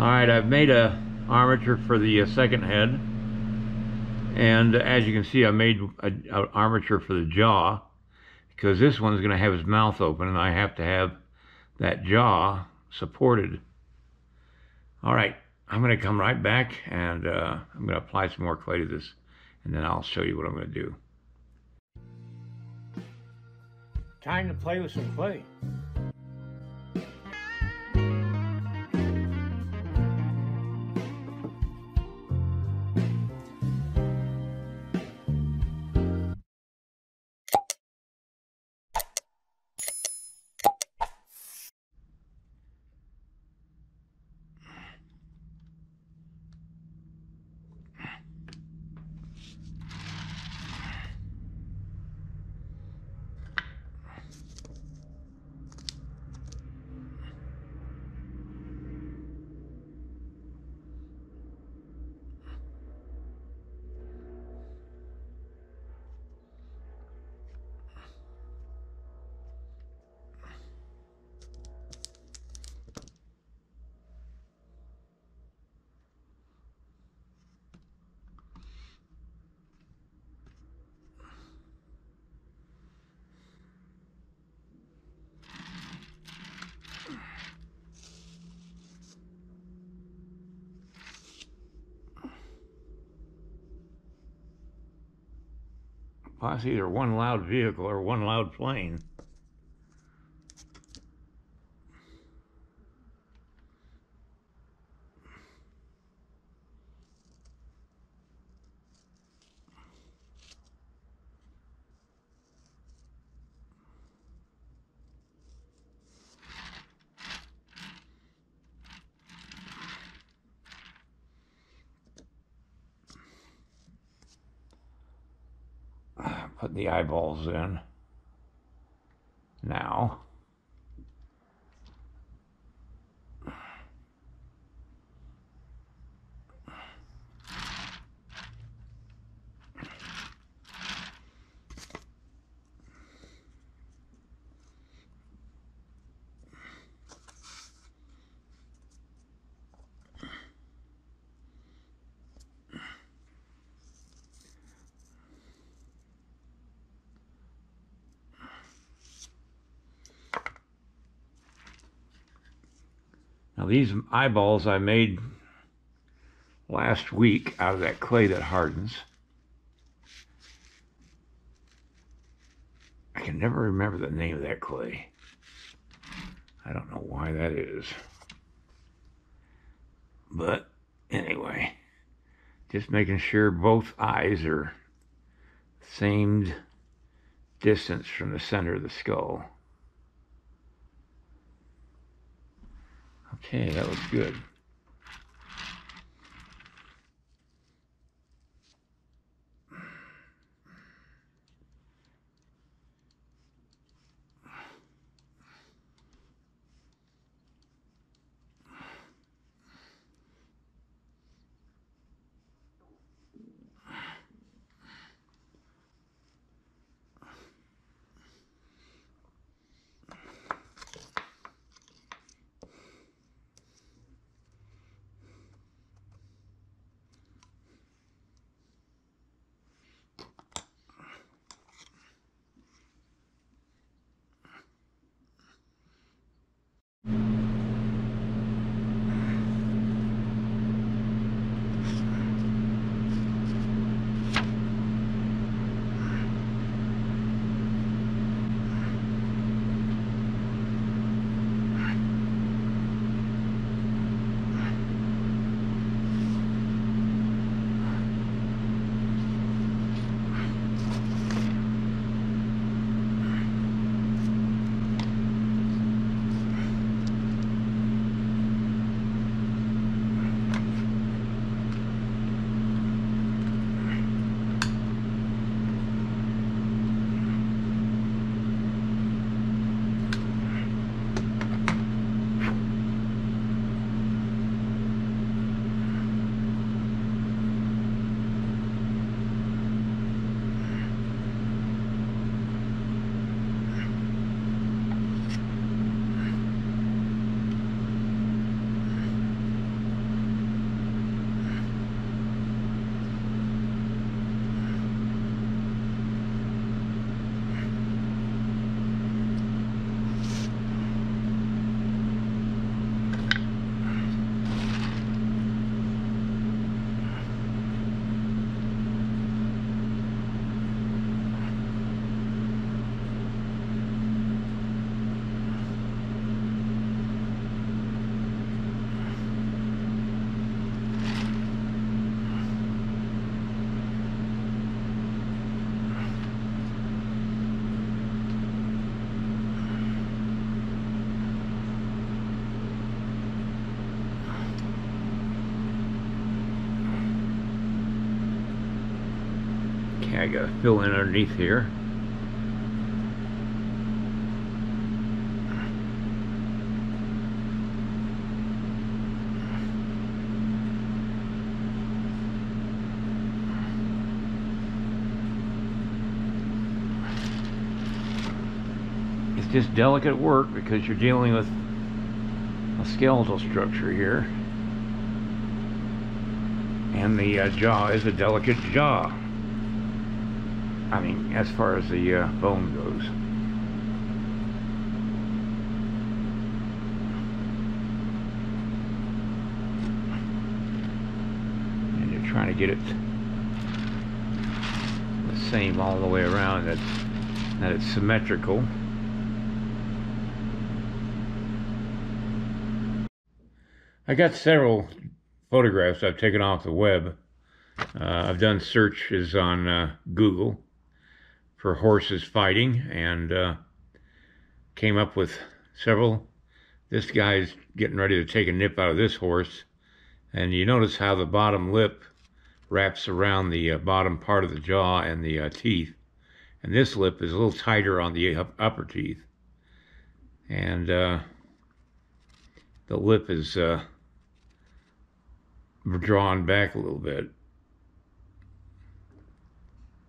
Alright, I've made an armature for the second head, and as you can see I made an armature for the jaw, because this one's going to have his mouth open and I have to have that jaw supported. Alright, I'm going to come right back and I'm going to apply some more clay to this, and then I'll show you what I'm going to do. Time to play with some clay. Well, that's either one loud vehicle or one loud plane. Put the eyeballs in now. Now these eyeballs I made last week out of that clay that hardens. I can never remember the name of that clay. I don't know why that is. But anyway, just making sure both eyes are the same distance from the center of the skull. Okay, that looks good. I gotta fill in underneath here. It's just delicate work because you're dealing with a skeletal structure here. And the jaw is a delicate jaw. I mean, as far as the bone goes. And you're trying to get it the same all the way around, that it's symmetrical. I got several photographs I've taken off the web. I've done searches on Google for horses fighting and came up with several. This guy's getting ready to take a nip out of this horse, and you notice how the bottom lip wraps around the bottom part of the jaw and the teeth, and this lip is a little tighter on the upper teeth, and the lip is drawn back a little bit.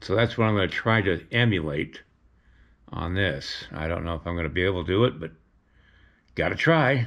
So that's what I'm going to try to emulate on this. I don't know if I'm going to be able to do it, but gotta try.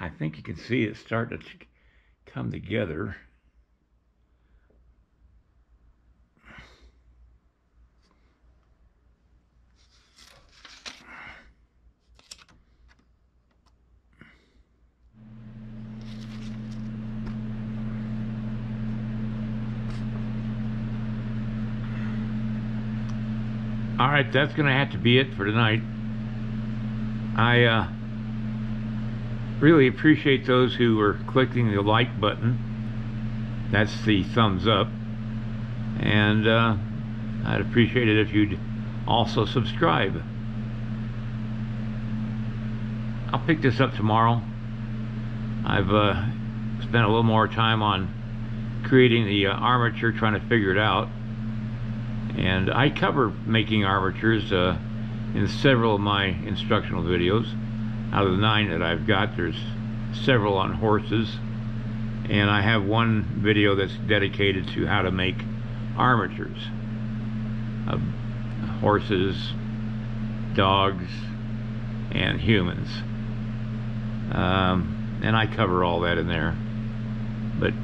I think you can see it start to come together. All right, that's gonna have to be it for tonight. I really appreciate those who are clicking the like button. That's the thumbs up. And I'd appreciate it if you'd also subscribe. I'll pick this up tomorrow. I've spent a little more time on creating the armature, trying to figure it out. And I cover making armatures in several of my instructional videos. Out of the 9 that I've got, there's several on horses, and I have one video that's dedicated to how to make armatures of horses, dogs, and humans, and I cover all that in there. But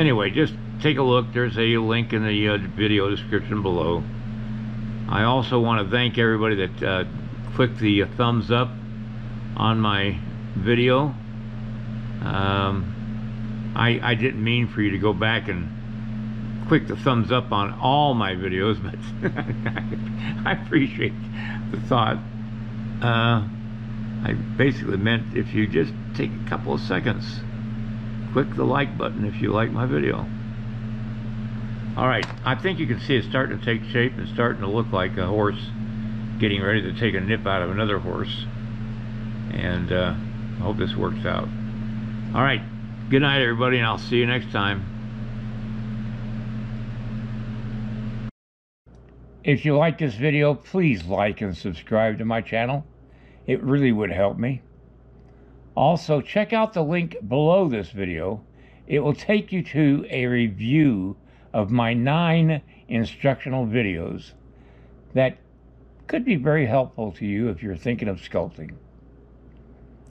anyway, just take a look. There's a link in the video description below. I also want to thank everybody that clicked the thumbs up on my video. I didn't mean for you to go back and click the thumbs up on all my videos, but I appreciate the thought. I basically meant if you just take a couple of seconds, click the like button if you like my video. All right, I think you can see it's starting to take shape and starting to look like a horse getting ready to take a nip out of another horse. And I hope this works out. All right, good night, everybody, and I'll see you next time. If you like this video, please like and subscribe to my channel. It really would help me. Also, check out the link below this video. It will take you to a review of my 9 instructional videos that could be very helpful to you if you're thinking of sculpting.